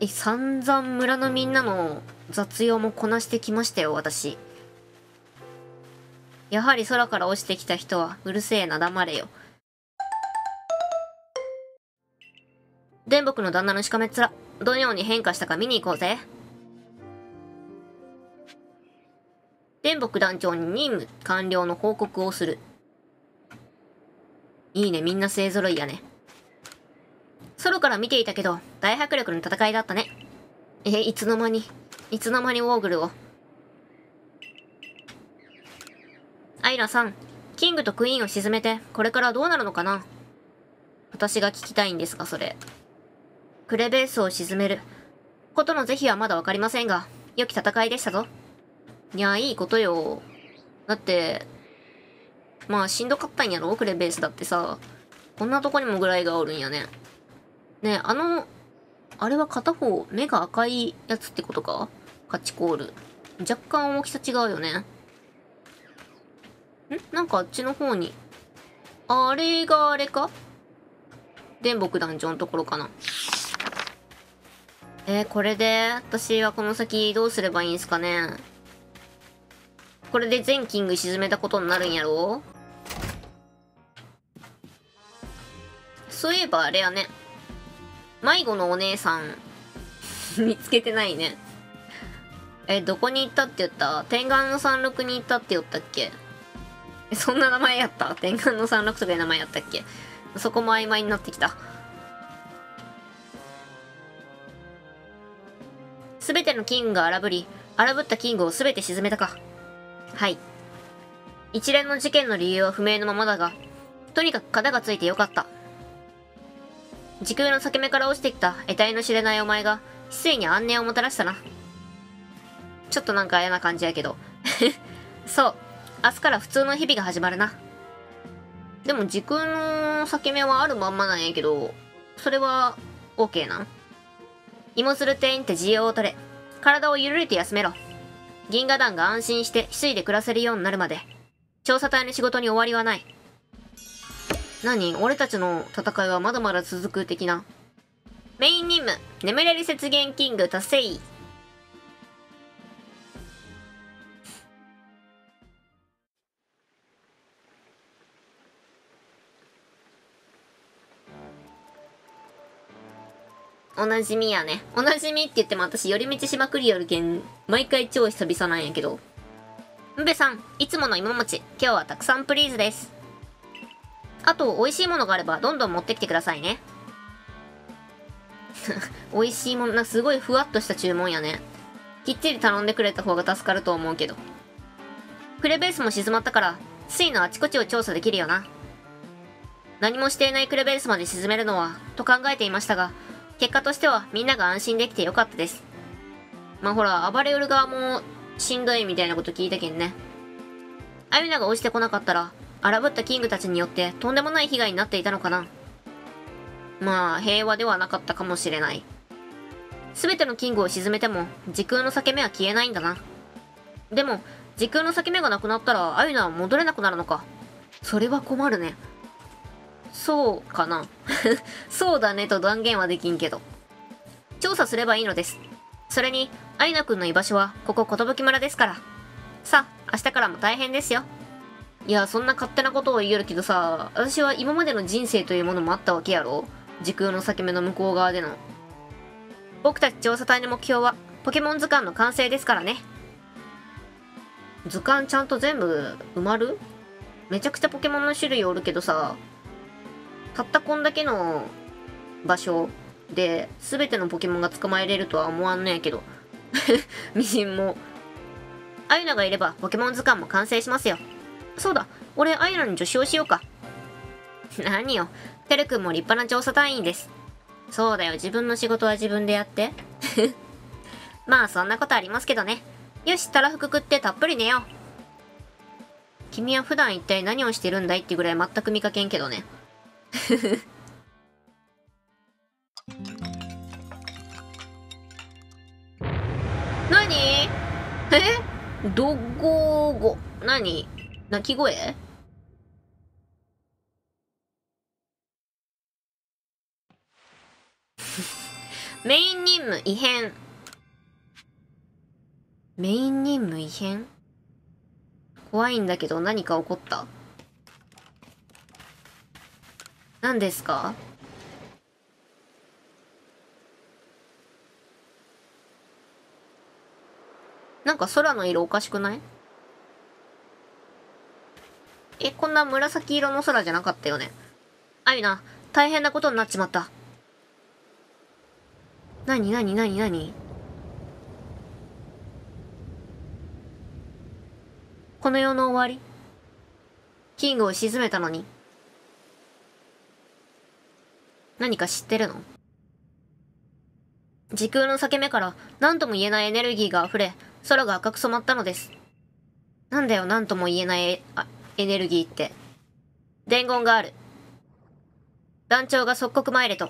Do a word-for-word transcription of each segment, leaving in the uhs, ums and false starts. え、散々村のみんなの雑用もこなしてきましたよ、私。やはり空から落ちてきた人はうるせえな、黙れよ。電木の旦那のしかめっ面、どのように変化したか見に行こうぜ。電木団長に任務完了の報告をする。いいね、みんな勢ぞろいやね。空から見ていたけど、大迫力の戦いだったね。え、いつの間に、いつの間にウォーグルを。アイラさん、キングとクイーンを沈めて、これからどうなるのかな？私が聞きたいんですが、それ。クレベースを沈めることの是非はまだ分かりませんが、良き戦いでしたぞ。いや、いいことよ。だって、まあ、しんどかったんやろ、クレベースだってさ。こんなとこにもぐらいがおるんやね。ねえ、あの、あれは片方、目が赤いやつってことか？カチコール。若干大きさ違うよね。ん？なんかあっちの方に。あれがあれか？電木団長のところかな。えー、これで、私はこの先どうすればいいんすかね。これで全キング沈めたことになるんやろ？そういえばあれやね。迷子のお姉さん、見つけてないね。え、どこに行ったって言った？天眼のさんじゅうろくに行ったって言ったっけ？そんな名前やった？天眼のさんじゅうろくとかいう名前やったっけ？そこも曖昧になってきた。すべてのキングが荒ぶり、荒ぶったキングをすべて沈めたか。はい。一連の事件の理由は不明のままだが、とにかく片がついてよかった。時空の裂け目から落ちてきた得体の知れないお前が、失意に安寧をもたらしたな。ちょっとなんか嫌な感じやけど。そう。明日から普通の日々が始まるな。でも時空の裂け目はあるまんまなんやけど、それは、OK なん？芋づる店員って需要を取れ。体をゆるりと休めろ。銀河団が安心して失意で暮らせるようになるまで、調査隊の仕事に終わりはない。何？俺たちの戦いはまだまだ続く的な。メイン任務、眠れる雪原キング達成。おなじみやね。おなじみって言っても私寄り道しまくりよるけん、毎回超久々なんやけど。ムベさん、いつもの芋餅、今日はたくさんプリーズです。あと、美味しいものがあればどんどん持ってきてくださいね。美味しいもの、すごいふわっとした注文やね。きっちり頼んでくれた方が助かると思うけど。クレベースも静まったから、水のあちこちを調査できるよな。何もしていないクレベースまで沈めるのは、と考えていましたが、結果としてはみんなが安心できてよかったです。まあほら、暴れうる側もしんどいみたいなこと聞いたけんね。アユナが落ちてこなかったら、荒ぶったキングたちによってとんでもない被害になっていたのかな。まあ、平和ではなかったかもしれない。すべてのキングを沈めても時空の裂け目は消えないんだな。でも、時空の裂け目がなくなったらアユナは戻れなくなるのか。それは困るね。そうかな。そうだねと断言はできんけど。調査すればいいのです。それに、アイナくんの居場所はここ寿村ですから。さあ、明日からも大変ですよ。いや、そんな勝手なことを言えるけどさ、私は今までの人生というものもあったわけやろ？時空の裂け目の向こう側での。僕たち調査隊の目標は、ポケモン図鑑の完成ですからね。図鑑ちゃんと全部埋まる？めちゃくちゃポケモンの種類おるけどさ、たったこんだけの場所で全てのポケモンが捕まえれるとは思わんのやけど。みじんも。アユナがいればポケモン図鑑も完成しますよ。そうだ、俺アユナに助手をしようか。何よ、てるくんも立派な調査隊員です。そうだよ、自分の仕事は自分でやって。まあそんなことありますけどね。よし、たらふく食ってたっぷり寝よう。君は普段一体何をしてるんだいってぐらい全く見かけんけどね。何？え？どごーご。何？鳴き声？メイン任務異変。メイン任務異変?怖いんだけど何か起こった?何ですか?なんか空の色おかしくない?え、こんな紫色の空じゃなかったよね。あゆな、大変なことになっちまった。なになになになに?この世の終わり?キングを沈めたのに。何か知ってるの?時空の裂け目から何とも言えないエネルギーが溢れ、空が赤く染まったのです。なんだよ、何とも言えないエネルギーって。伝言がある。団長が即刻参れと。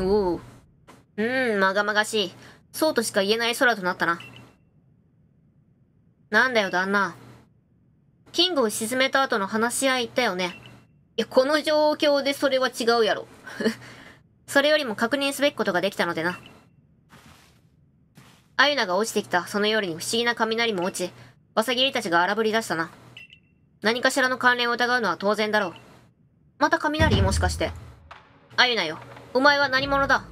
おう。うーん、まがまがしい。そうとしか言えない空となったな。なんだよ、旦那。キングを沈めた後の話し合いだよね。いや、この状況でそれは違うやろ。それよりも確認すべきことができたのでな。アユナが落ちてきたその夜に不思議な雷も落ち、ワサギリたちが荒ぶり出したな。何かしらの関連を疑うのは当然だろう。また雷?もしかして。アユナよ、お前は何者だ?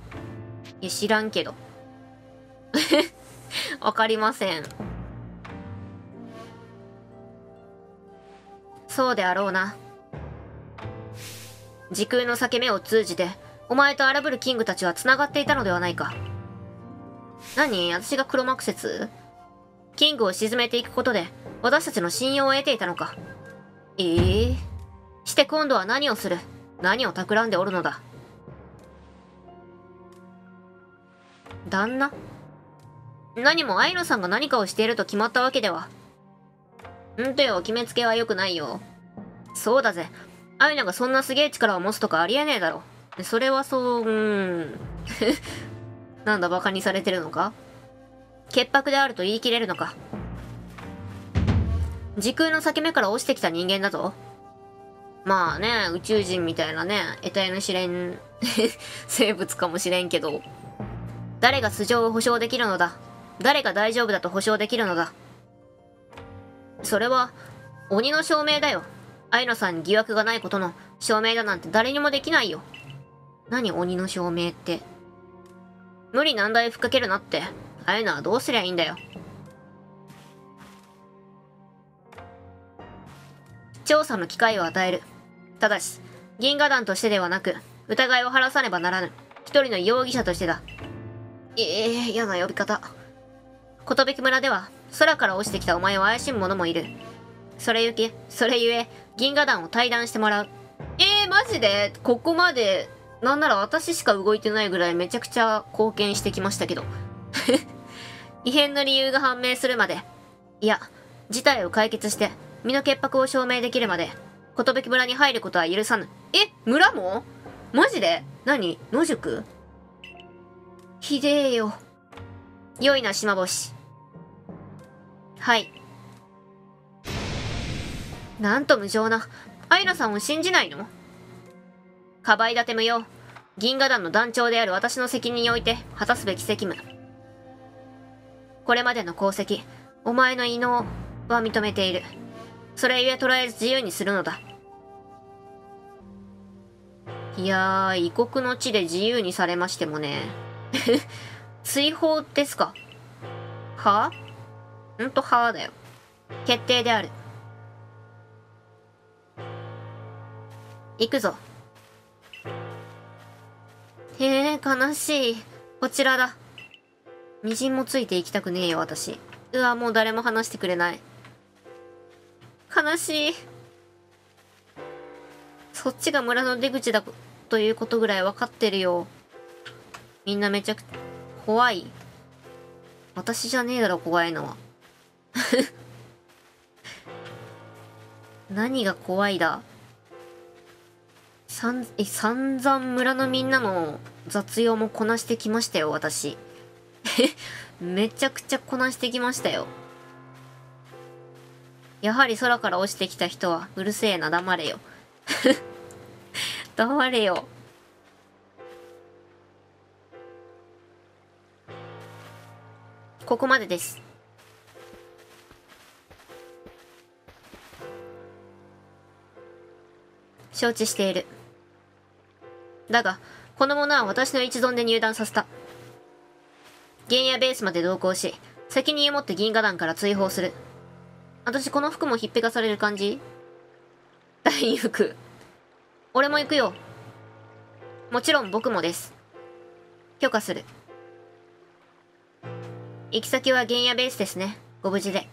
いや、知らんけど。わかりません。そうであろうな。時空の裂け目を通じて、お前と荒ぶるキングたちは繋がっていたのではないか。何?私が黒幕説?キングを沈めていくことで、私たちの信用を得ていたのか。ええー、して今度は何をする?何を企んでおるのだ。旦那?何もアイナさんが何かをしていると決まったわけでは。んとよ、決めつけは良くないよ。そうだぜ。アイナがそんなすげえ力を持つとかありえねえだろ。それはそう、うーん。なんだ、バカにされてるのか?潔白であると言い切れるのか?時空の裂け目から落ちてきた人間だぞ。まあね、宇宙人みたいなね、得体の知れん、生物かもしれんけど。誰が素性を保証できるのだ?誰が大丈夫だと保証できるのだ?それは、鬼の証明だよ。アイナさんに疑惑がないことの証明だなんて誰にもできないよ。何鬼の証明って。無理難題ふっかけるなって。アイナはどうすりゃいいんだよ。調査の機会を与える。ただし、銀河団としてではなく、疑いを晴らさねばならぬ。一人の容疑者としてだ。ええー、嫌な呼び方。ことべき村では、空から落ちてきたお前を怪しむ者もいる。それゆき、それゆえ、銀河団を退団してもらう。ええー、マジでここまで、なんなら私しか動いてないぐらいめちゃくちゃ貢献してきましたけど。異変の理由が判明するまで、いや、事態を解決して、身の潔白を証明できるまで、ことべき村に入ることは許さぬ。え、村も?マジで?何?野宿?ひでえよ。良いな、島星。はい。なんと無情な。アイナさんを信じないの?かばい立て無用。銀河団の団長である私の責任において果たすべき責務。これまでの功績、お前の異能は認めている。それゆえとりあえず自由にするのだ。いやー、異国の地で自由にされましてもね。追放ですか?はぁ?ほんとはぁだよ。決定である。行くぞ。へえ、悲しい。こちらだ。みじんもついていきたくねえよ、私。うわ、もう誰も話してくれない。悲しい。そっちが村の出口だということぐらい分かってるよ。みんなめちゃくちゃ怖い。私じゃねえだろ、怖いのは。何が怖いだ。さん、え、散々村のみんなの雑用もこなしてきましたよ、私。めちゃくちゃこなしてきましたよ。やはり空から落ちてきた人はうるせえな、黙れよ。黙れよ。ここまでです。承知している。だが、この者は私の一存で入団させた。原野ベースまで同行し、責任を持って銀河団から追放する。私この服もひっぺがされる感じ？団員服。俺も行くよ。もちろん僕もです。許可する。行き先は原野ベースですね。ご無事で。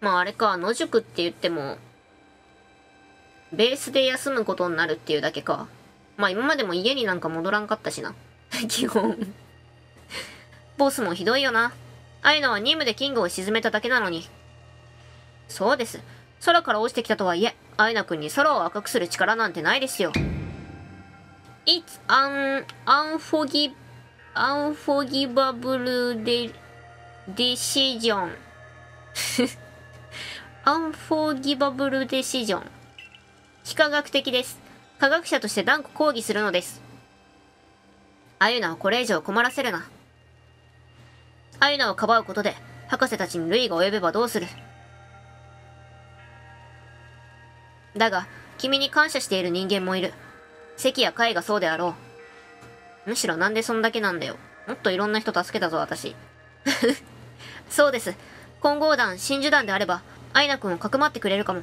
まああれか、野宿って言っても、ベースで休むことになるっていうだけか。まあ今までも家になんか戻らんかったしな。基本。ボスもひどいよな。ああいうのは任務でキングを沈めただけなのに。そうです。空から落ちてきたとはいえ、アイナ君に空を赤くする力なんてないですよ。It's an unforgiv- unforgivable de- decision. unforgivable decision. 非科学的です。科学者として断固抗議するのです。アユナはこれ以上困らせるな。アユナをかばうことで、博士たちに類が及べばどうする。だが、君に感謝している人間もいる。関や海がそうであろう。むしろなんでそんだけなんだよ。もっといろんな人助けたぞ、私。そうです。混合団、真珠団であれば、アイナ君をかくまってくれるかも。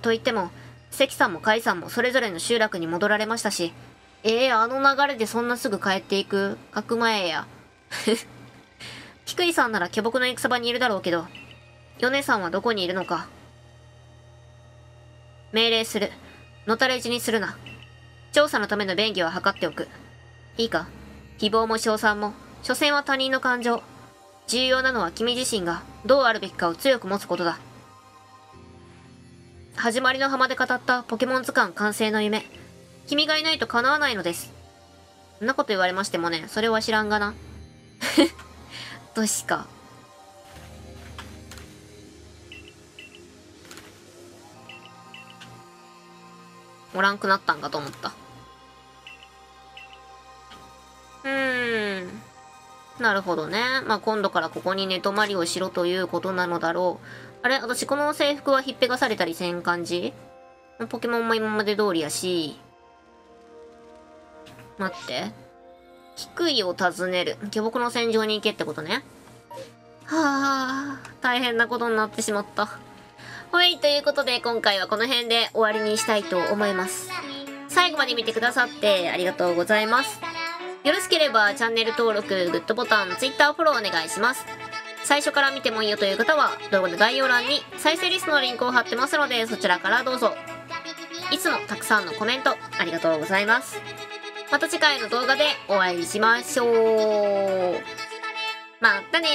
と言っても、関さんも海さんもそれぞれの集落に戻られましたし、ええー、あの流れでそんなすぐ帰っていく、かくまえや。菊井さんなら巨木の戦場にいるだろうけど、米さんはどこにいるのか。命令する。のたれ死にするな。調査のための便宜は図っておく。いいか。希望も賞賛も、所詮は他人の感情。重要なのは君自身がどうあるべきかを強く持つことだ。始まりの浜で語ったポケモン図鑑完成の夢。君がいないと叶わないのです。そんなこと言われましてもね、それは知らんがな。としか。おらんくなったんかと思った。うーん。なるほどね。まあ、今度からここに寝泊まりをしろということなのだろう。あれ？私この制服はひっぺがされたりせん感じ？ポケモンも今まで通りやし。待って。菊井を訪ねる。巨木の戦場に行けってことね。はぁ、大変なことになってしまった。はい、ということで今回はこの辺で終わりにしたいと思います。最後まで見てくださってありがとうございます。よろしければチャンネル登録、グッドボタン、Twitter フォローお願いします。最初から見てもいいよという方は動画の概要欄に再生リストのリンクを貼ってますのでそちらからどうぞ。いつもたくさんのコメントありがとうございます。また次回の動画でお会いしましょう。またね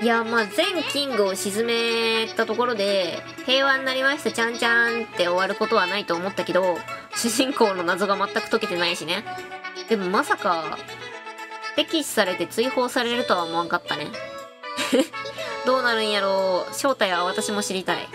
ー。いや、まあ、全キングを沈めたところで平和になりましたちゃんちゃんって終わることはないと思ったけど、主人公の謎が全く解けてないしね。でもまさか、敵視されて追放されるとは思わんかったね。どうなるんやろう。正体は私も知りたい。